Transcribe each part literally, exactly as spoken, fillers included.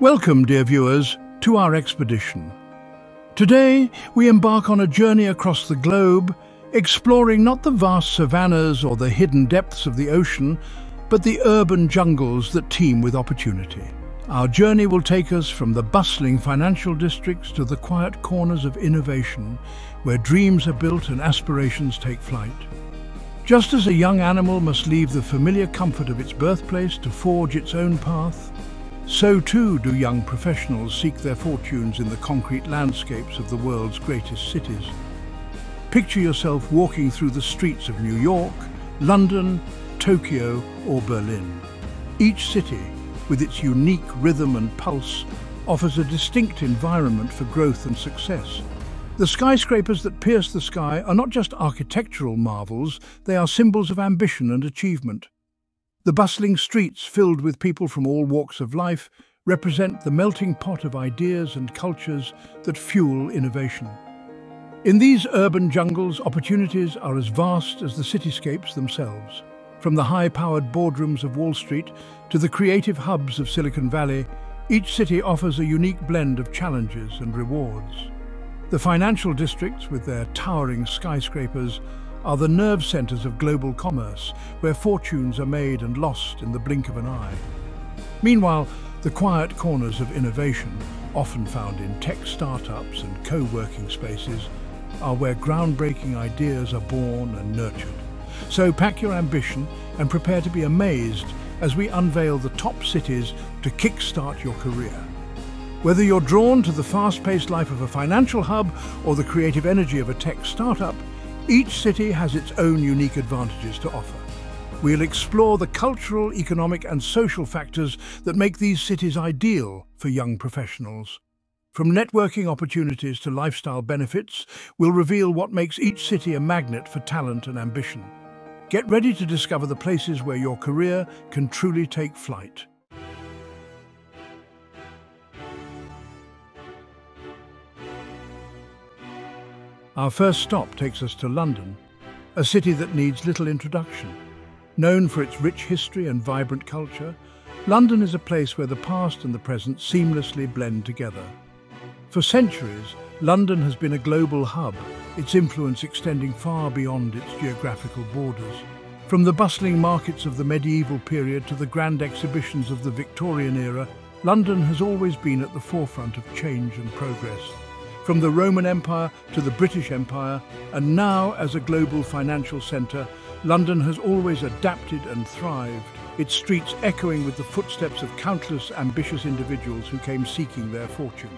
Welcome, dear viewers, to our expedition. Today, we embark on a journey across the globe, exploring not the vast savannas or the hidden depths of the ocean, but the urban jungles that teem with opportunity. Our journey will take us from the bustling financial districts to the quiet corners of innovation, where dreams are built and aspirations take flight. Just as a young animal must leave the familiar comfort of its birthplace to forge its own path, so too do young professionals seek their fortunes in the concrete landscapes of the world's greatest cities. Picture yourself walking through the streets of New York, London, Tokyo or Berlin. Each city, with its unique rhythm and pulse, offers a distinct environment for growth and success. The skyscrapers that pierce the sky are not just architectural marvels, they are symbols of ambition and achievement. The bustling streets, filled with people from all walks of life, represent the melting pot of ideas and cultures that fuel innovation. In these urban jungles, opportunities are as vast as the cityscapes themselves. From the high-powered boardrooms of Wall Street to the creative hubs of Silicon Valley, each city offers a unique blend of challenges and rewards. The financial districts, with their towering skyscrapers, are the nerve centers of global commerce, where fortunes are made and lost in the blink of an eye. Meanwhile, the quiet corners of innovation, often found in tech startups and co-working spaces, are where groundbreaking ideas are born and nurtured. So pack your ambition and prepare to be amazed as we unveil the top cities to kickstart your career. Whether you're drawn to the fast-paced life of a financial hub or the creative energy of a tech startup, each city has its own unique advantages to offer. We'll explore the cultural, economic and social factors that make these cities ideal for young professionals. From networking opportunities to lifestyle benefits, we'll reveal what makes each city a magnet for talent and ambition. Get ready to discover the places where your career can truly take flight. Our first stop takes us to London, a city that needs little introduction. Known for its rich history and vibrant culture, London is a place where the past and the present seamlessly blend together. For centuries, London has been a global hub, its influence extending far beyond its geographical borders. From the bustling markets of the medieval period to the grand exhibitions of the Victorian era, London has always been at the forefront of change and progress. From the Roman Empire to the British Empire, and now as a global financial centre, London has always adapted and thrived, its streets echoing with the footsteps of countless ambitious individuals who came seeking their fortune.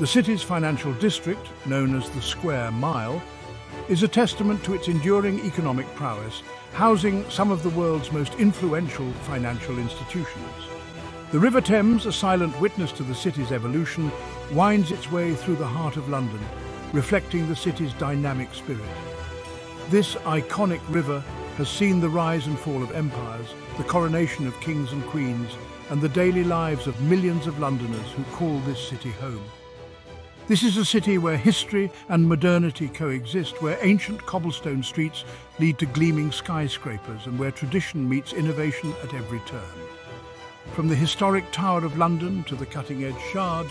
The city's financial district, known as the Square Mile, is a testament to its enduring economic prowess, housing some of the world's most influential financial institutions. The River Thames, a silent witness to the city's evolution, winds its way through the heart of London, reflecting the city's dynamic spirit. This iconic river has seen the rise and fall of empires, the coronation of kings and queens, and the daily lives of millions of Londoners who call this city home. This is a city where history and modernity coexist, where ancient cobblestone streets lead to gleaming skyscrapers, and where tradition meets innovation at every turn. From the historic Tower of London to the cutting-edge Shard,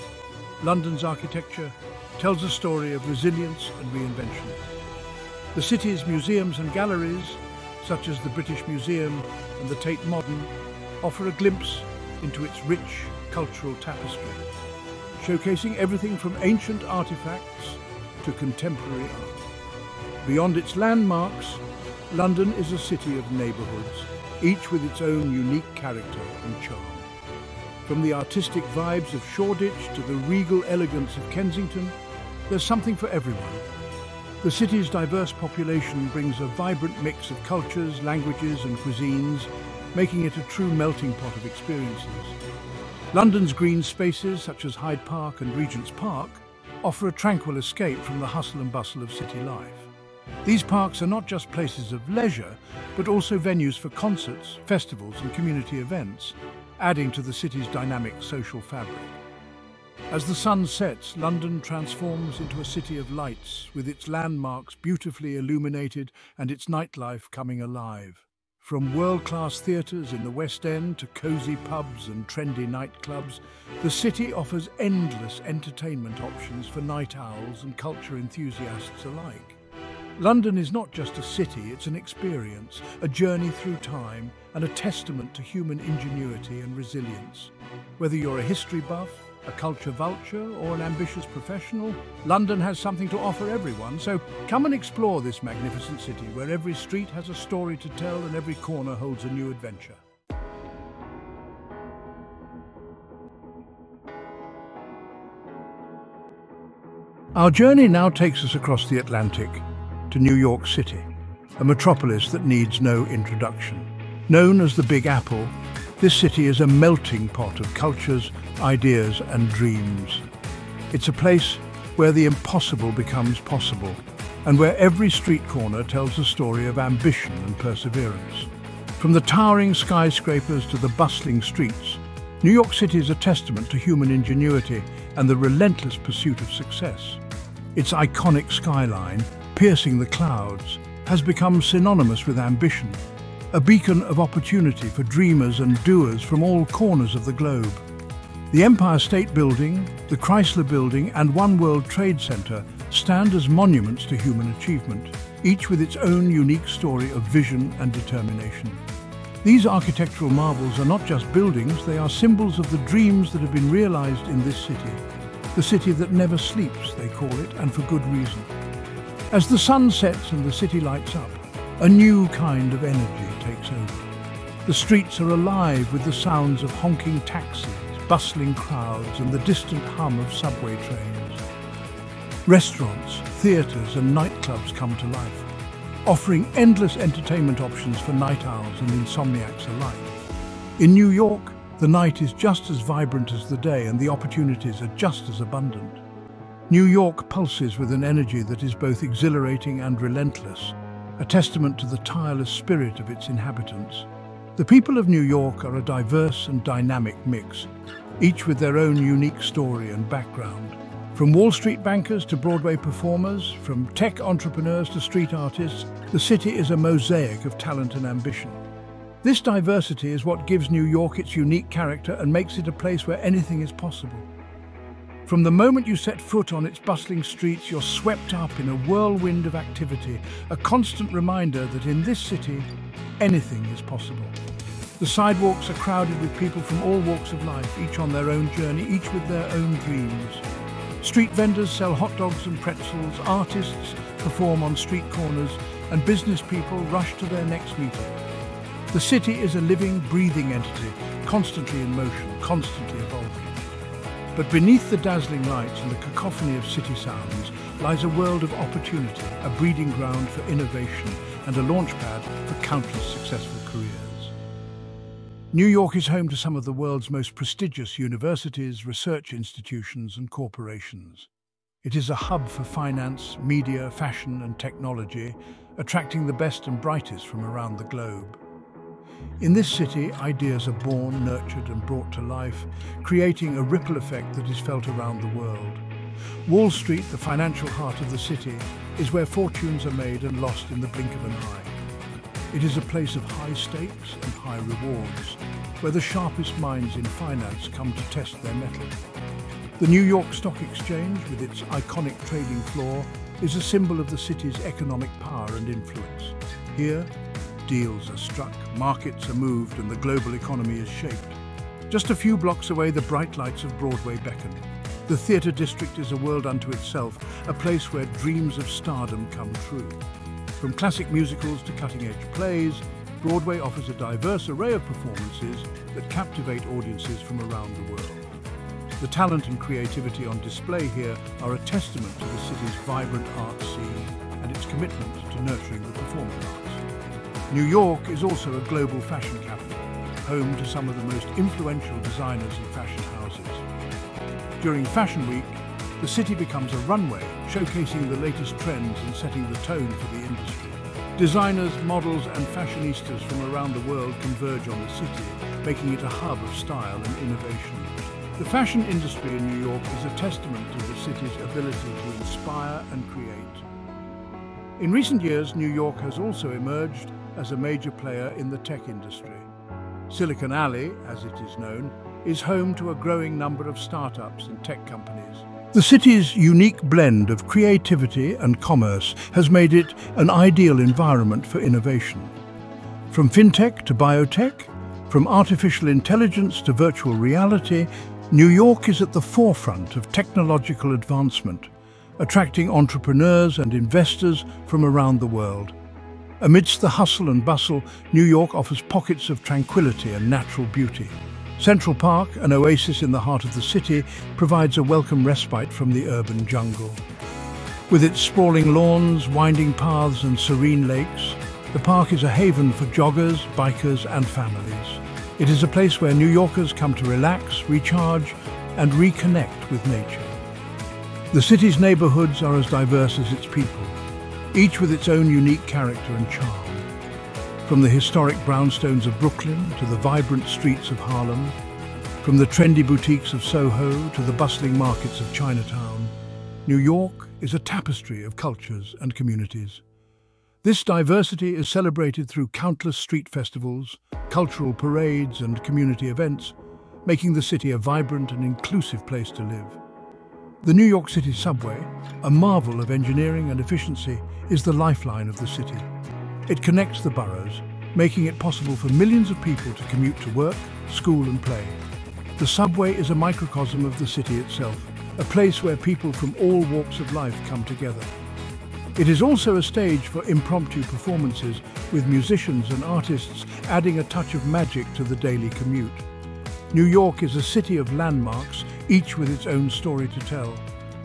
London's architecture tells a story of resilience and reinvention. The city's museums and galleries, such as the British Museum and the Tate Modern, offer a glimpse into its rich cultural tapestry, showcasing everything from ancient artifacts to contemporary art. Beyond its landmarks, London is a city of neighbourhoods, each with its own unique character and charm. From the artistic vibes of Shoreditch to the regal elegance of Kensington, there's something for everyone. The city's diverse population brings a vibrant mix of cultures, languages and cuisines, making it a true melting pot of experiences. London's green spaces, such as Hyde Park and Regent's Park, offer a tranquil escape from the hustle and bustle of city life. These parks are not just places of leisure, but also venues for concerts, festivals and community events, adding to the city's dynamic social fabric. As the sun sets, London transforms into a city of lights, with its landmarks beautifully illuminated and its nightlife coming alive. From world-class theatres in the West End to cosy pubs and trendy nightclubs, the city offers endless entertainment options for night owls and culture enthusiasts alike. London is not just a city, it's an experience, a journey through time, and a testament to human ingenuity and resilience. Whether you're a history buff, a culture vulture, or an ambitious professional, London has something to offer everyone, so come and explore this magnificent city where every street has a story to tell and every corner holds a new adventure. Our journey now takes us across the Atlantic to New York City, a metropolis that needs no introduction. Known as the Big Apple, this city is a melting pot of cultures, ideas and dreams. It's a place where the impossible becomes possible and where every street corner tells a story of ambition and perseverance. From the towering skyscrapers to the bustling streets, New York City is a testament to human ingenuity and the relentless pursuit of success. Its iconic skyline, piercing the clouds, has become synonymous with ambition, a beacon of opportunity for dreamers and doers from all corners of the globe. The Empire State Building, the Chrysler Building and One World Trade Center stand as monuments to human achievement, each with its own unique story of vision and determination. These architectural marvels are not just buildings, they are symbols of the dreams that have been realized in this city. The city that never sleeps, they call it, and for good reason. As the sun sets and the city lights up, a new kind of energy takes over. The streets are alive with the sounds of honking taxis, bustling crowds, and the distant hum of subway trains. Restaurants, theatres, and nightclubs come to life, offering endless entertainment options for night owls and insomniacs alike. In New York, the night is just as vibrant as the day, and the opportunities are just as abundant. New York pulses with an energy that is both exhilarating and relentless, a testament to the tireless spirit of its inhabitants. The people of New York are a diverse and dynamic mix, each with their own unique story and background. From Wall Street bankers to Broadway performers, from tech entrepreneurs to street artists, the city is a mosaic of talent and ambition. This diversity is what gives New York its unique character and makes it a place where anything is possible. From the moment you set foot on its bustling streets, you're swept up in a whirlwind of activity, a constant reminder that in this city, anything is possible. The sidewalks are crowded with people from all walks of life, each on their own journey, each with their own dreams. Street vendors sell hot dogs and pretzels, artists perform on street corners, and business people rush to their next meeting. The city is a living, breathing entity, constantly in motion, constantly evolving. But beneath the dazzling lights and the cacophony of city sounds lies a world of opportunity, a breeding ground for innovation and a launchpad for countless successful careers. New York is home to some of the world's most prestigious universities, research institutions and corporations. It is a hub for finance, media, fashion and technology, attracting the best and brightest from around the globe. In this city, ideas are born, nurtured and brought to life, creating a ripple effect that is felt around the world. Wall Street, the financial heart of the city, is where fortunes are made and lost in the blink of an eye. It is a place of high stakes and high rewards, where the sharpest minds in finance come to test their mettle. The New York Stock Exchange, with its iconic trading floor, is a symbol of the city's economic power and influence. Here, deals are struck, markets are moved, and the global economy is shaped. Just a few blocks away, the bright lights of Broadway beckon. The theatre district is a world unto itself, a place where dreams of stardom come true. From classic musicals to cutting-edge plays, Broadway offers a diverse array of performances that captivate audiences from around the world. The talent and creativity on display here are a testament to the city's vibrant art scene and its commitment to nurturing the performing arts. New York is also a global fashion capital, home to some of the most influential designers and fashion houses. During Fashion Week, the city becomes a runway, showcasing the latest trends and setting the tone for the industry. Designers, models and fashionistas from around the world converge on the city, making it a hub of style and innovation. The fashion industry in New York is a testament to the city's ability to inspire and create. In recent years, New York has also emerged as a major player in the tech industry. Silicon Alley, as it is known, is home to a growing number of startups and tech companies. The city's unique blend of creativity and commerce has made it an ideal environment for innovation. From fintech to biotech, from artificial intelligence to virtual reality, New York is at the forefront of technological advancement, attracting entrepreneurs and investors from around the world. Amidst the hustle and bustle, New York offers pockets of tranquility and natural beauty. Central Park, an oasis in the heart of the city, provides a welcome respite from the urban jungle. With its sprawling lawns, winding paths and serene lakes, the park is a haven for joggers, bikers and families. It is a place where New Yorkers come to relax, recharge and reconnect with nature. The city's neighborhoods are as diverse as its people, each with its own unique character and charm. From the historic brownstones of Brooklyn to the vibrant streets of Harlem, from the trendy boutiques of Soho to the bustling markets of Chinatown, New York is a tapestry of cultures and communities. This diversity is celebrated through countless street festivals, cultural parades and community events, making the city a vibrant and inclusive place to live. The New York City subway, a marvel of engineering and efficiency, is the lifeline of the city. It connects the boroughs, making it possible for millions of people to commute to work, school and play. The subway is a microcosm of the city itself, a place where people from all walks of life come together. It is also a stage for impromptu performances, with musicians and artists adding a touch of magic to the daily commute. New York is a city of landmarks, each with its own story to tell.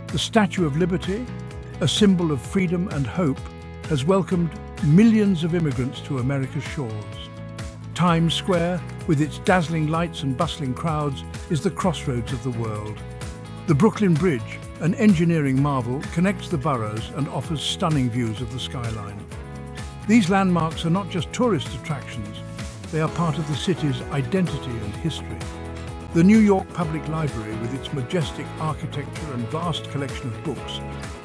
The Statue of Liberty, a symbol of freedom and hope, has welcomed millions of immigrants to America's shores. Times Square, with its dazzling lights and bustling crowds, is the crossroads of the world. The Brooklyn Bridge, an engineering marvel, connects the boroughs and offers stunning views of the skyline. These landmarks are not just tourist attractions, they are part of the city's identity and history. The New York Public Library, with its majestic architecture and vast collection of books,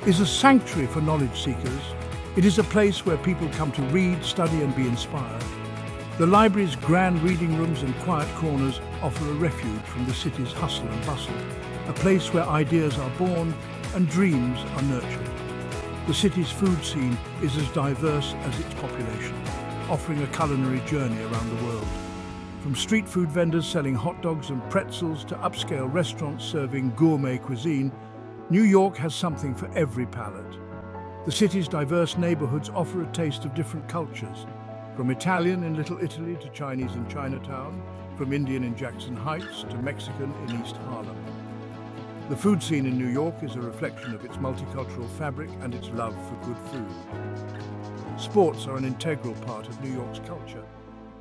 is a sanctuary for knowledge seekers. It is a place where people come to read, study and be inspired. The library's grand reading rooms and quiet corners offer a refuge from the city's hustle and bustle, a place where ideas are born and dreams are nurtured. The city's food scene is as diverse as its population, offering a culinary journey around the world. From street food vendors selling hot dogs and pretzels to upscale restaurants serving gourmet cuisine, New York has something for every palate. The city's diverse neighborhoods offer a taste of different cultures, from Italian in Little Italy to Chinese in Chinatown, from Indian in Jackson Heights to Mexican in East Harlem. The food scene in New York is a reflection of its multicultural fabric and its love for good food. Sports are an integral part of New York's culture,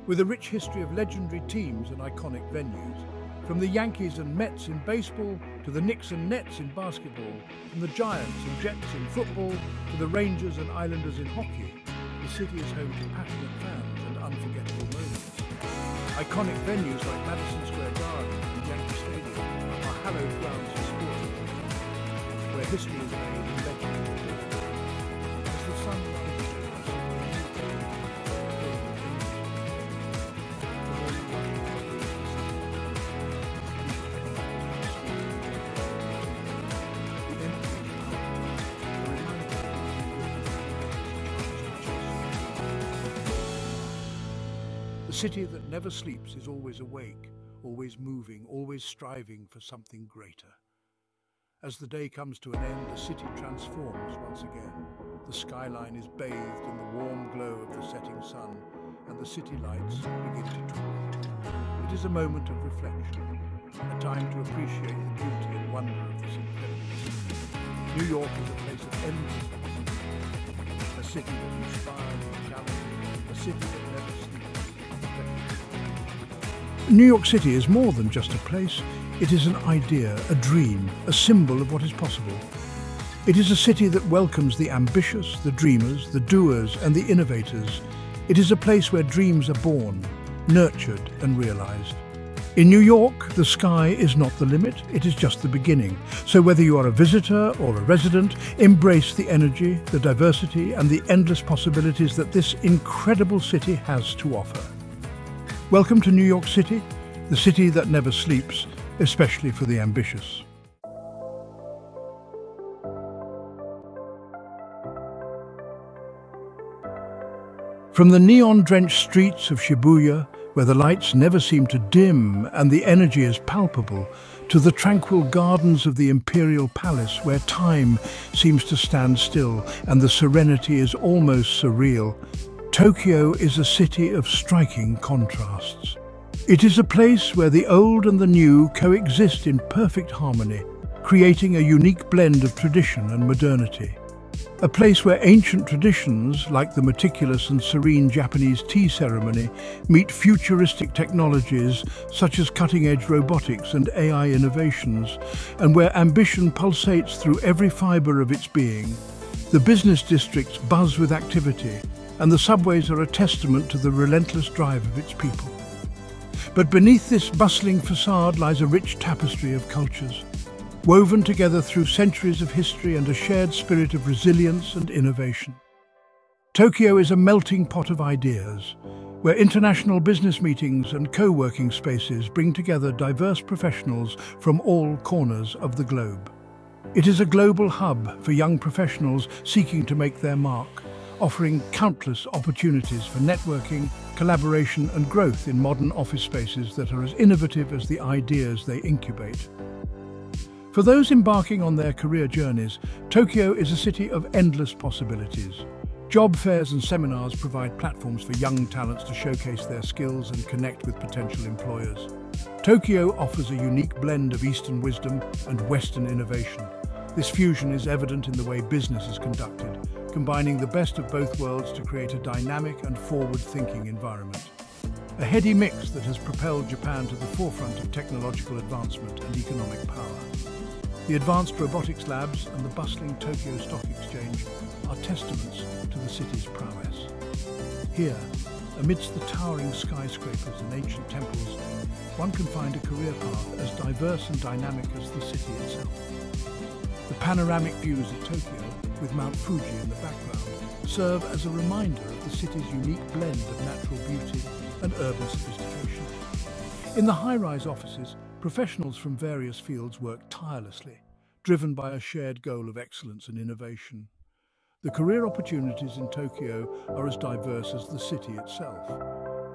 with a rich history of legendary teams and iconic venues. From the Yankees and Mets in baseball, to the Knicks and Nets in basketball, from the Giants and Jets in football, to the Rangers and Islanders in hockey, the city is home to passionate fans and unforgettable moments. Iconic venues like Madison Square Garden and Yankee Stadium are hallowed grounds for sports, where history is made and legends are built. As the sun rises, a city that never sleeps is always awake, always moving, always striving for something greater. As the day comes to an end, the city transforms once again. The skyline is bathed in the warm glow of the setting sun, and the city lights begin to twinkle. It is a moment of reflection, a time to appreciate the beauty and wonder of this incredible city. New York is a place of endless possibility, a city that inspires and challenges, a city that never sleeps. New York City is more than just a place. It is an idea, a dream, a symbol of what is possible. It is a city that welcomes the ambitious, the dreamers, the doers and the innovators. It is a place where dreams are born, nurtured and realized. In New York, the sky is not the limit, it is just the beginning. So whether you are a visitor or a resident, embrace the energy, the diversity, and the endless possibilities that this incredible city has to offer. Welcome to New York City, the city that never sleeps, especially for the ambitious. From the neon-drenched streets of Shibuya, where the lights never seem to dim and the energy is palpable, to the tranquil gardens of the Imperial Palace, where time seems to stand still and the serenity is almost surreal, Tokyo is a city of striking contrasts. It is a place where the old and the new coexist in perfect harmony, creating a unique blend of tradition and modernity. A place where ancient traditions, like the meticulous and serene Japanese tea ceremony, meet futuristic technologies such as cutting-edge robotics and A I innovations, and where ambition pulsates through every fibre of its being. The business districts buzz with activity, and the subways are a testament to the relentless drive of its people. But beneath this bustling facade lies a rich tapestry of cultures, woven together through centuries of history and a shared spirit of resilience and innovation. Tokyo is a melting pot of ideas, where international business meetings and co-working spaces bring together diverse professionals from all corners of the globe. It is a global hub for young professionals seeking to make their mark, offering countless opportunities for networking, collaboration, and growth in modern office spaces that are as innovative as the ideas they incubate. For those embarking on their career journeys, Tokyo is a city of endless possibilities. Job fairs and seminars provide platforms for young talents to showcase their skills and connect with potential employers. Tokyo offers a unique blend of Eastern wisdom and Western innovation. This fusion is evident in the way business is conducted, combining the best of both worlds to create a dynamic and forward-thinking environment. A heady mix that has propelled Japan to the forefront of technological advancement and economic power. The advanced robotics labs and the bustling Tokyo Stock Exchange are testaments to the city's prowess. Here, amidst the towering skyscrapers and ancient temples, one can find a career path as diverse and dynamic as the city itself. The panoramic views of Tokyo, with Mount Fuji in the background, serve as a reminder of the city's unique blend of natural beauty and urban sophistication. In the high-rise offices, professionals from various fields work tirelessly, driven by a shared goal of excellence and innovation. The career opportunities in Tokyo are as diverse as the city itself,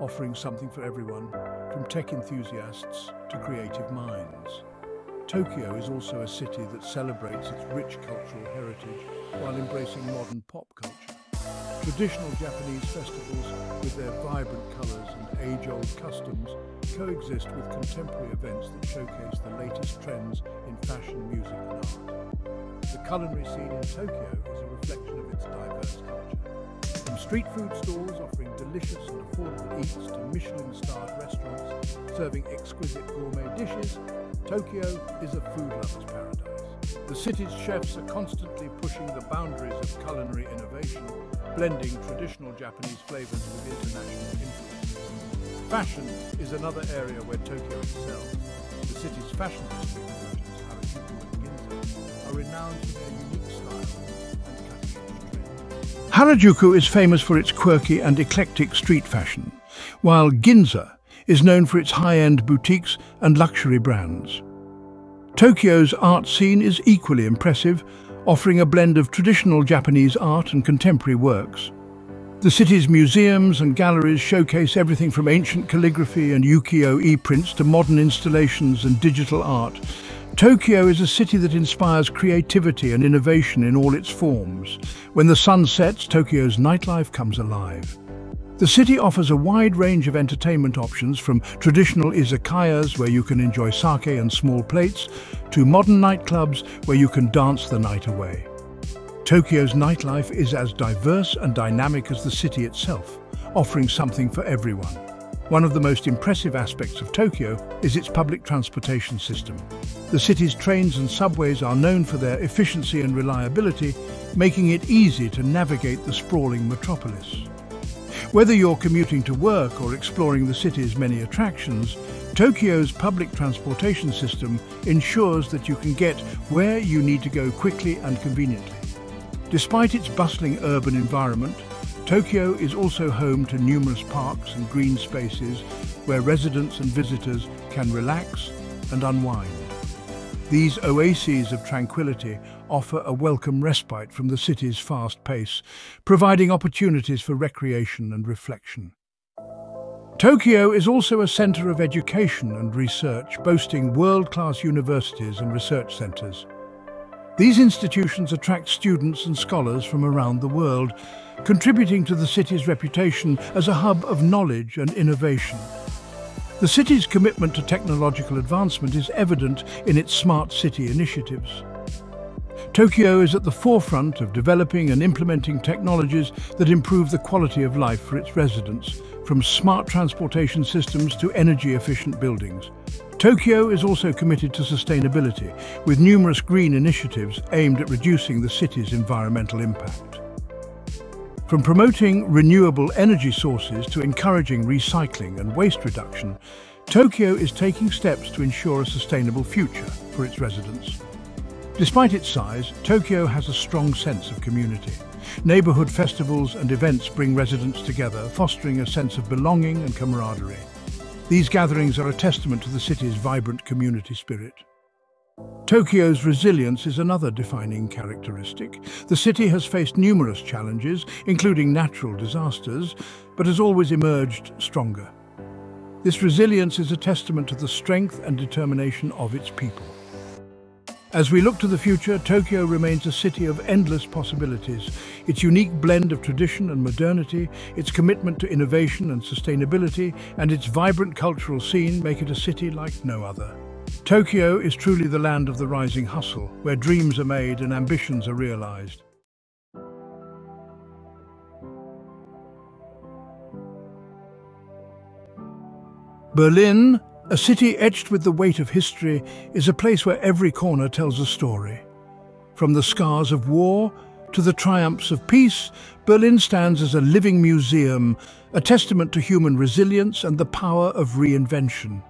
offering something for everyone, from tech enthusiasts to creative minds. Tokyo is also a city that celebrates its rich cultural heritage while embracing modern pop culture. Traditional Japanese festivals, with their vibrant colours and age-old customs, coexist with contemporary events that showcase the latest trends in fashion, music and art. The culinary scene in Tokyo is a reflection of its diverse culture. From street food stalls offering delicious and affordable eats to Michelin-starred restaurants serving exquisite gourmet dishes, Tokyo is a food lover's paradise. The city's chefs are constantly pushing the boundaries of culinary innovation, blending traditional Japanese flavors with international influences. Fashion is another area where Tokyo excels. The city's fashion district, such as Harajuku and Ginza, are renowned for their unique style and cutting-edge trends. Harajuku is famous for its quirky and eclectic street fashion, while Ginza is known for its high-end boutiques and luxury brands. Tokyo's art scene is equally impressive, offering a blend of traditional Japanese art and contemporary works. The city's museums and galleries showcase everything from ancient calligraphy and ukiyo-e e-prints to modern installations and digital art. Tokyo is a city that inspires creativity and innovation in all its forms. When the sun sets, Tokyo's nightlife comes alive. The city offers a wide range of entertainment options, from traditional izakayas, where you can enjoy sake and small plates, to modern nightclubs where you can dance the night away. Tokyo's nightlife is as diverse and dynamic as the city itself, offering something for everyone. One of the most impressive aspects of Tokyo is its public transportation system. The city's trains and subways are known for their efficiency and reliability, making it easy to navigate the sprawling metropolis. Whether you're commuting to work or exploring the city's many attractions, Tokyo's public transportation system ensures that you can get where you need to go quickly and conveniently. Despite its bustling urban environment, Tokyo is also home to numerous parks and green spaces where residents and visitors can relax and unwind. These oases of tranquility offer a welcome respite from the city's fast pace, providing opportunities for recreation and reflection. Tokyo is also a centre of education and research, boasting world-class universities and research centres. These institutions attract students and scholars from around the world, contributing to the city's reputation as a hub of knowledge and innovation. The city's commitment to technological advancement is evident in its smart city initiatives. Tokyo is at the forefront of developing and implementing technologies that improve the quality of life for its residents, from smart transportation systems to energy-efficient buildings. Tokyo is also committed to sustainability, with numerous green initiatives aimed at reducing the city's environmental impact. From promoting renewable energy sources to encouraging recycling and waste reduction, Tokyo is taking steps to ensure a sustainable future for its residents. Despite its size, Tokyo has a strong sense of community. Neighbourhood festivals and events bring residents together, fostering a sense of belonging and camaraderie. These gatherings are a testament to the city's vibrant community spirit. Tokyo's resilience is another defining characteristic. The city has faced numerous challenges, including natural disasters, but has always emerged stronger. This resilience is a testament to the strength and determination of its people. As we look to the future, Tokyo remains a city of endless possibilities. Its unique blend of tradition and modernity, its commitment to innovation and sustainability, and its vibrant cultural scene make it a city like no other. Tokyo is truly the land of the rising hustle, where dreams are made and ambitions are realized. Berlin, a city etched with the weight of history, is a place where every corner tells a story. From the scars of war to the triumphs of peace, Berlin stands as a living museum, a testament to human resilience and the power of reinvention.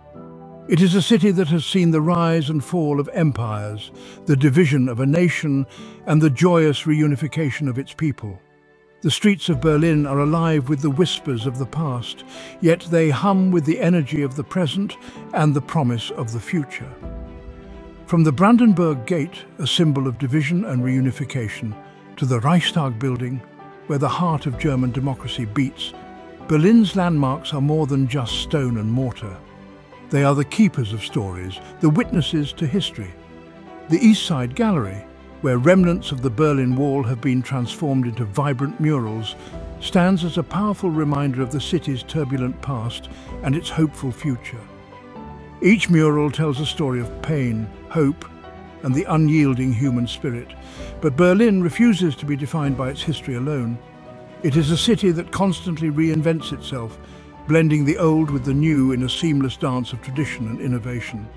It is a city that has seen the rise and fall of empires, the division of a nation, and the joyous reunification of its people. The streets of Berlin are alive with the whispers of the past, yet they hum with the energy of the present and the promise of the future. From the Brandenburg Gate, a symbol of division and reunification, to the Reichstag building, where the heart of German democracy beats, Berlin's landmarks are more than just stone and mortar. They are the keepers of stories, the witnesses to history. The East Side Gallery, where remnants of the Berlin Wall have been transformed into vibrant murals, stands as a powerful reminder of the city's turbulent past and its hopeful future. Each mural tells a story of pain, hope, and the unyielding human spirit, but Berlin refuses to be defined by its history alone. It is a city that constantly reinvents itself, blending the old with the new in a seamless dance of tradition and innovation.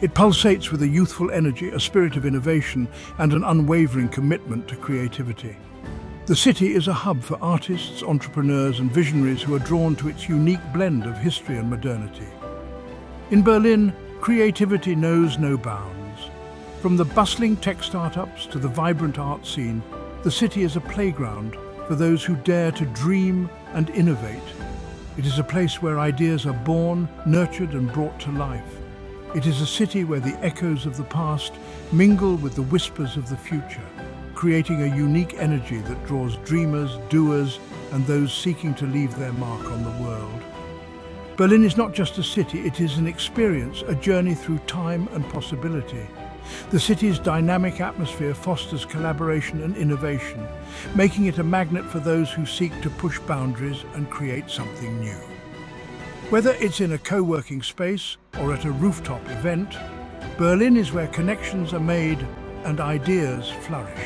It pulsates with a youthful energy, a spirit of innovation, and an unwavering commitment to creativity. The city is a hub for artists, entrepreneurs, and visionaries who are drawn to its unique blend of history and modernity. In Berlin, creativity knows no bounds. From the bustling tech startups to the vibrant art scene, the city is a playground for those who dare to dream and innovate. It is a place where ideas are born, nurtured, and brought to life. It is a city where the echoes of the past mingle with the whispers of the future, creating a unique energy that draws dreamers, doers, and those seeking to leave their mark on the world. Berlin is not just a city, it is an experience, a journey through time and possibility. The city's dynamic atmosphere fosters collaboration and innovation, making it a magnet for those who seek to push boundaries and create something new. Whether it's in a co-working space or at a rooftop event, Berlin is where connections are made and ideas flourish.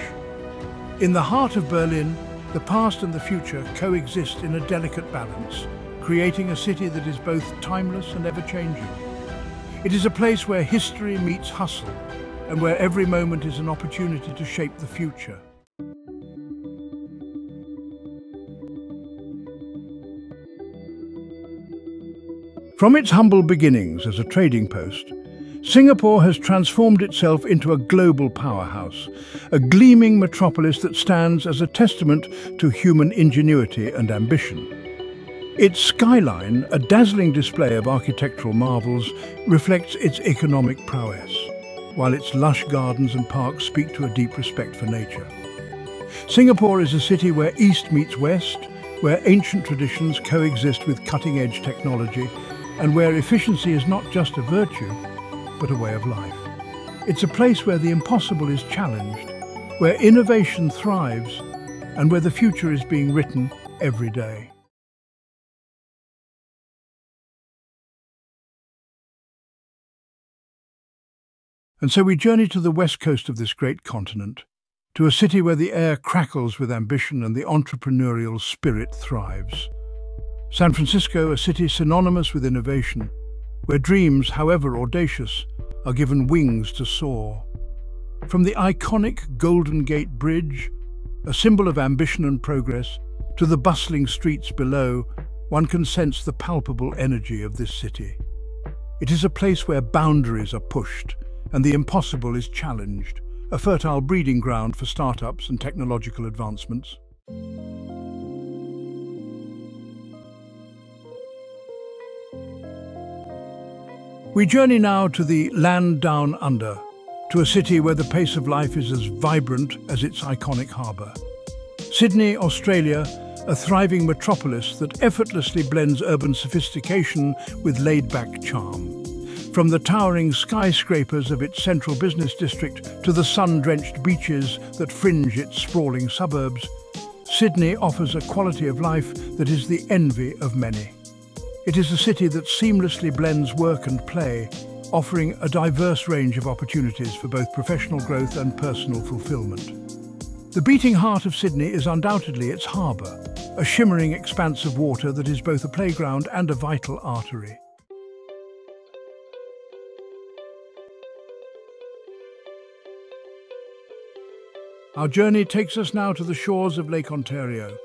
In the heart of Berlin, the past and the future coexist in a delicate balance, creating a city that is both timeless and ever-changing. It is a place where history meets hustle and where every moment is an opportunity to shape the future. From its humble beginnings as a trading post, Singapore has transformed itself into a global powerhouse, a gleaming metropolis that stands as a testament to human ingenuity and ambition. Its skyline, a dazzling display of architectural marvels, reflects its economic prowess, while its lush gardens and parks speak to a deep respect for nature. Singapore is a city where East meets West, where ancient traditions coexist with cutting-edge technology, and where efficiency is not just a virtue, but a way of life. It's a place where the impossible is challenged, where innovation thrives, and where the future is being written every day. And so we journey to the west coast of this great continent, to a city where the air crackles with ambition and the entrepreneurial spirit thrives. San Francisco, a city synonymous with innovation, where dreams, however audacious, are given wings to soar. From the iconic Golden Gate Bridge, a symbol of ambition and progress, to the bustling streets below, one can sense the palpable energy of this city. It is a place where boundaries are pushed and the impossible is challenged, a fertile breeding ground for startups and technological advancements. We journey now to the land down under, to a city where the pace of life is as vibrant as its iconic harbour. Sydney, Australia, a thriving metropolis that effortlessly blends urban sophistication with laid-back charm. From the towering skyscrapers of its central business district to the sun-drenched beaches that fringe its sprawling suburbs, Sydney offers a quality of life that is the envy of many. It is a city that seamlessly blends work and play, offering a diverse range of opportunities for both professional growth and personal fulfillment. The beating heart of Sydney is undoubtedly its harbour, a shimmering expanse of water that is both a playground and a vital artery. Our journey takes us now to the shores of Lake Ontario,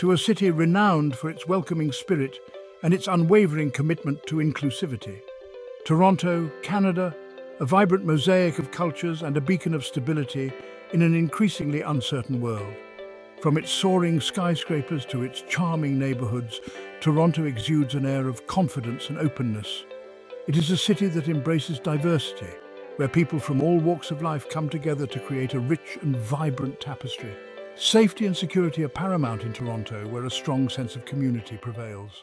to a city renowned for its welcoming spirit and its unwavering commitment to inclusivity. Toronto, Canada, a vibrant mosaic of cultures and a beacon of stability in an increasingly uncertain world. From its soaring skyscrapers to its charming neighbourhoods, Toronto exudes an air of confidence and openness. It is a city that embraces diversity, where people from all walks of life come together to create a rich and vibrant tapestry. Safety and security are paramount in Toronto, where a strong sense of community prevails.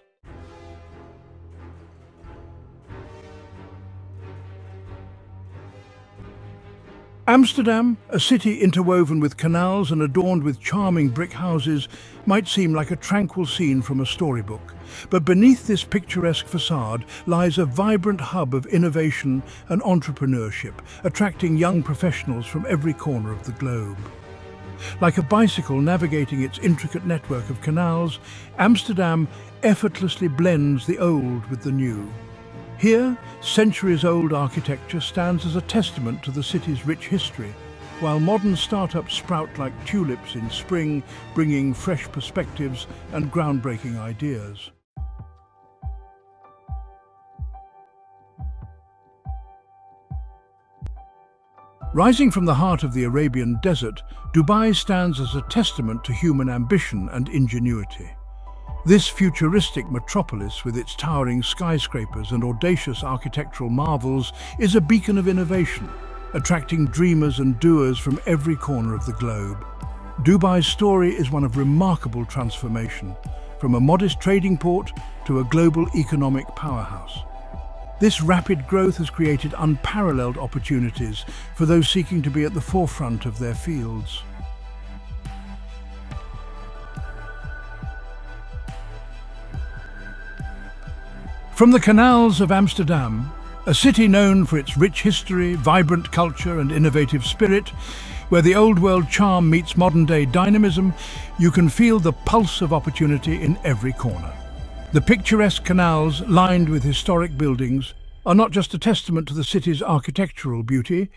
Amsterdam, a city interwoven with canals and adorned with charming brick houses, might seem like a tranquil scene from a storybook. But beneath this picturesque facade lies a vibrant hub of innovation and entrepreneurship, attracting young professionals from every corner of the globe. Like a bicycle navigating its intricate network of canals, Amsterdam effortlessly blends the old with the new. Here, centuries-old architecture stands as a testament to the city's rich history, while modern startups sprout like tulips in spring, bringing fresh perspectives and groundbreaking ideas. Rising from the heart of the Arabian desert, Dubai stands as a testament to human ambition and ingenuity. This futuristic metropolis, with its towering skyscrapers and audacious architectural marvels, is a beacon of innovation, attracting dreamers and doers from every corner of the globe. Dubai's story is one of remarkable transformation, from a modest trading port to a global economic powerhouse. This rapid growth has created unparalleled opportunities for those seeking to be at the forefront of their fields. From the canals of Amsterdam, a city known for its rich history, vibrant culture and innovative spirit, where the old-world charm meets modern-day dynamism, you can feel the pulse of opportunity in every corner. The picturesque canals, lined with historic buildings, are not just a testament to the city's architectural beauty,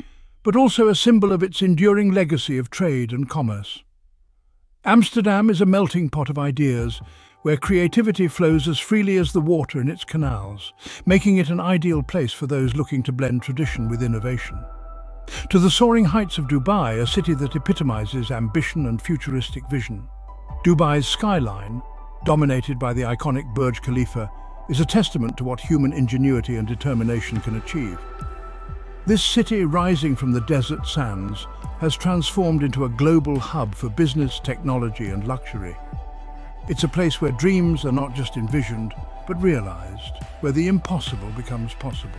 but also a symbol of its enduring legacy of trade and commerce. Amsterdam is a melting pot of ideas, where creativity flows as freely as the water in its canals, making it an ideal place for those looking to blend tradition with innovation. To the soaring heights of Dubai, a city that epitomizes ambition and futuristic vision, Dubai's skyline, dominated by the iconic Burj Khalifa, is a testament to what human ingenuity and determination can achieve. This city, rising from the desert sands, has transformed into a global hub for business, technology and luxury. It's a place where dreams are not just envisioned, but realized, where the impossible becomes possible.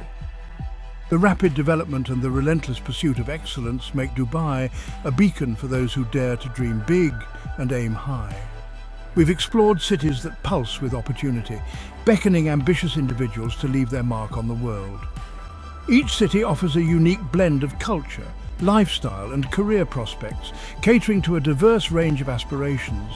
The rapid development and the relentless pursuit of excellence make Dubai a beacon for those who dare to dream big and aim high. We've explored cities that pulse with opportunity, beckoning ambitious individuals to leave their mark on the world. Each city offers a unique blend of culture, lifestyle and career prospects, catering to a diverse range of aspirations.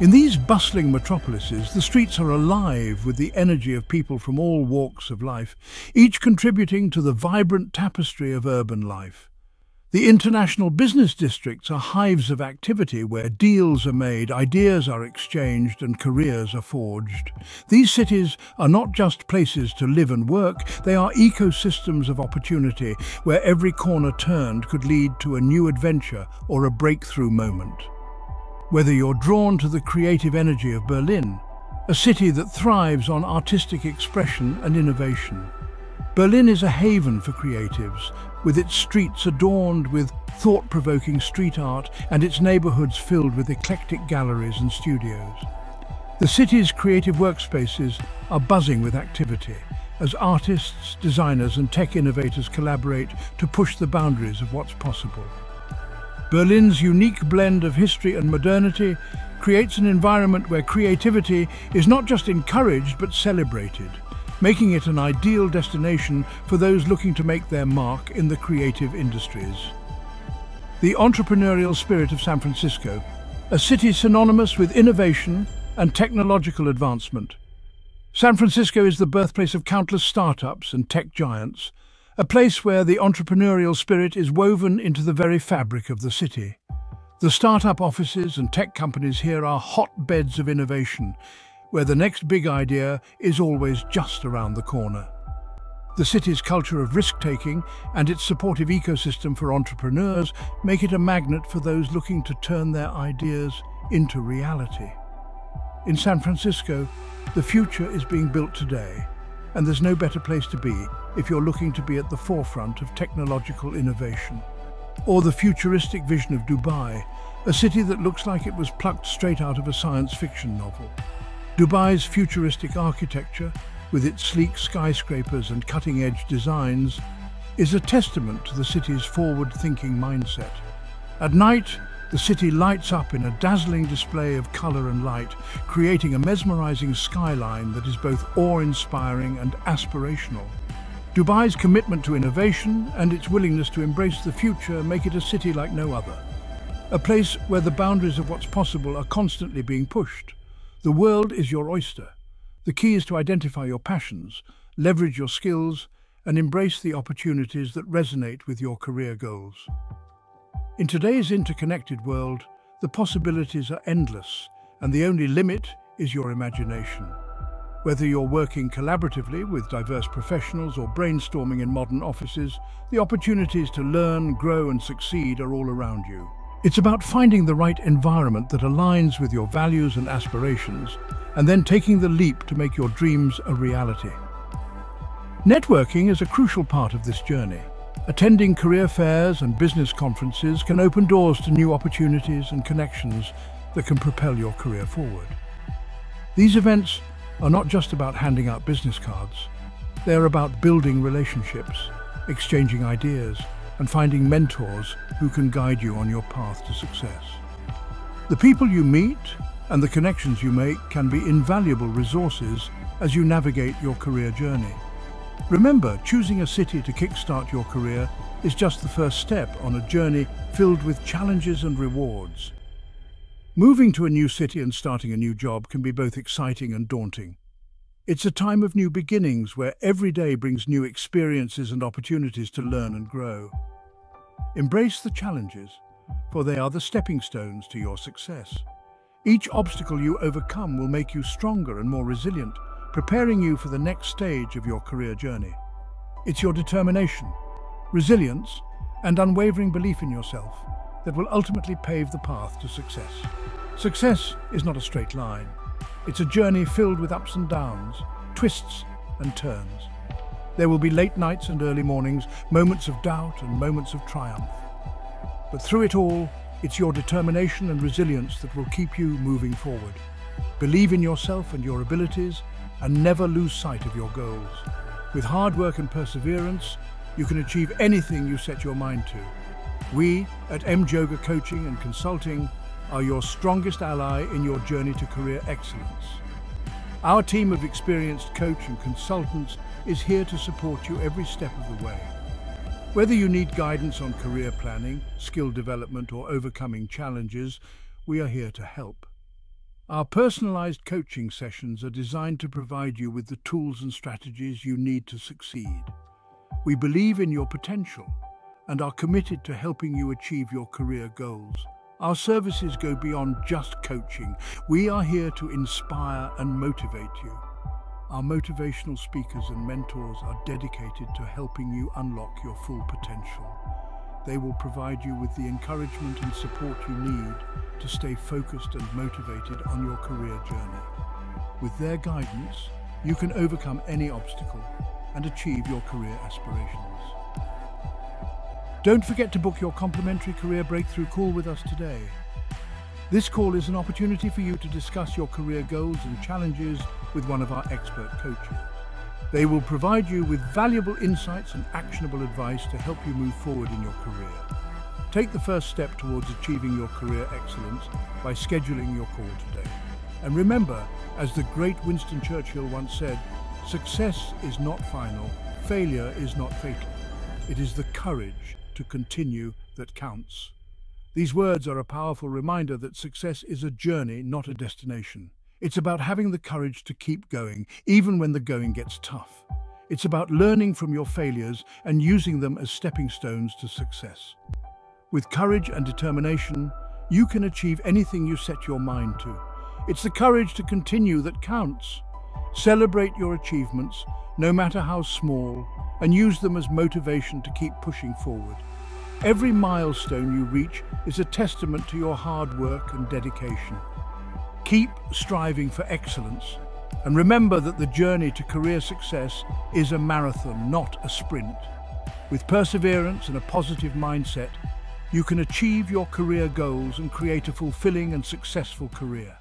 In these bustling metropolises, the streets are alive with the energy of people from all walks of life, each contributing to the vibrant tapestry of urban life. The international business districts are hives of activity where deals are made, ideas are exchanged and careers are forged. These cities are not just places to live and work, they are ecosystems of opportunity where every corner turned could lead to a new adventure or a breakthrough moment. Whether you're drawn to the creative energy of Berlin, a city that thrives on artistic expression and innovation. Berlin is a haven for creatives, with its streets adorned with thought-provoking street art and its neighborhoods filled with eclectic galleries and studios. The city's creative workspaces are buzzing with activity, as artists, designers and tech innovators collaborate to push the boundaries of what's possible. Berlin's unique blend of history and modernity creates an environment where creativity is not just encouraged but celebrated, making it an ideal destination for those looking to make their mark in the creative industries. The entrepreneurial spirit of San Francisco, a city synonymous with innovation and technological advancement. San Francisco is the birthplace of countless startups and tech giants, a place where the entrepreneurial spirit is woven into the very fabric of the city. The startup offices and tech companies here are hotbeds of innovation, where the next big idea is always just around the corner. The city's culture of risk-taking and its supportive ecosystem for entrepreneurs make it a magnet for those looking to turn their ideas into reality. In San Francisco, the future is being built today, and there's no better place to be if you're looking to be at the forefront of technological innovation. Or the futuristic vision of Dubai, a city that looks like it was plucked straight out of a science fiction novel. Dubai's futuristic architecture, with its sleek skyscrapers and cutting-edge designs, is a testament to the city's forward-thinking mindset. At night, the city lights up in a dazzling display of color and light, creating a mesmerizing skyline that is both awe-inspiring and aspirational. Dubai's commitment to innovation and its willingness to embrace the future make it a city like no other, a place where the boundaries of what's possible are constantly being pushed. The world is your oyster. The key is to identify your passions, leverage your skills, and embrace the opportunities that resonate with your career goals. In today's interconnected world, the possibilities are endless, and the only limit is your imagination. Whether you're working collaboratively with diverse professionals or brainstorming in modern offices, the opportunities to learn, grow, and succeed are all around you. It's about finding the right environment that aligns with your values and aspirations, and then taking the leap to make your dreams a reality. Networking is a crucial part of this journey. Attending career fairs and business conferences can open doors to new opportunities and connections that can propel your career forward. These events are not just about handing out business cards. They're about building relationships, exchanging ideas, and finding mentors who can guide you on your path to success. The people you meet and the connections you make can be invaluable resources as you navigate your career journey. Remember, choosing a city to kickstart your career is just the first step on a journey filled with challenges and rewards. Moving to a new city and starting a new job can be both exciting and daunting. It's a time of new beginnings where every day brings new experiences and opportunities to learn and grow. Embrace the challenges, for they are the stepping stones to your success. Each obstacle you overcome will make you stronger and more resilient, preparing you for the next stage of your career journey. It's your determination, resilience, and unwavering belief in yourself that will ultimately pave the path to success. Success is not a straight line. It's a journey filled with ups and downs, twists and turns. There will be late nights and early mornings, moments of doubt and moments of triumph. But through it all, it's your determination and resilience that will keep you moving forward. Believe in yourself and your abilities, and never lose sight of your goals. With hard work and perseverance, you can achieve anything you set your mind to. We at M Jhoga Coaching and Consulting are your strongest ally in your journey to career excellence. Our team of experienced coach and consultants is here to support you every step of the way. Whether you need guidance on career planning, skill development, or overcoming challenges, we are here to help. Our personalized coaching sessions are designed to provide you with the tools and strategies you need to succeed. We believe in your potential and are committed to helping you achieve your career goals. Our services go beyond just coaching. We are here to inspire and motivate you. Our motivational speakers and mentors are dedicated to helping you unlock your full potential. They will provide you with the encouragement and support you need to stay focused and motivated on your career journey. With their guidance, you can overcome any obstacle and achieve your career aspirations. Don't forget to book your complimentary career breakthrough call with us today. This call is an opportunity for you to discuss your career goals and challenges with one of our expert coaches. They will provide you with valuable insights and actionable advice to help you move forward in your career. Take the first step towards achieving your career excellence by scheduling your call today. And remember, as the great Winston Churchill once said, "Success is not final, failure is not fatal. It is the courage to continue that counts." These words are a powerful reminder that success is a journey, not a destination. It's about having the courage to keep going, even when the going gets tough. It's about learning from your failures and using them as stepping stones to success. With courage and determination, you can achieve anything you set your mind to. It's the courage to continue that counts. Celebrate your achievements, no matter how small, and use them as motivation to keep pushing forward. Every milestone you reach is a testament to your hard work and dedication. Keep striving for excellence, and remember that the journey to career success is a marathon, not a sprint. With perseverance and a positive mindset, you can achieve your career goals and create a fulfilling and successful career.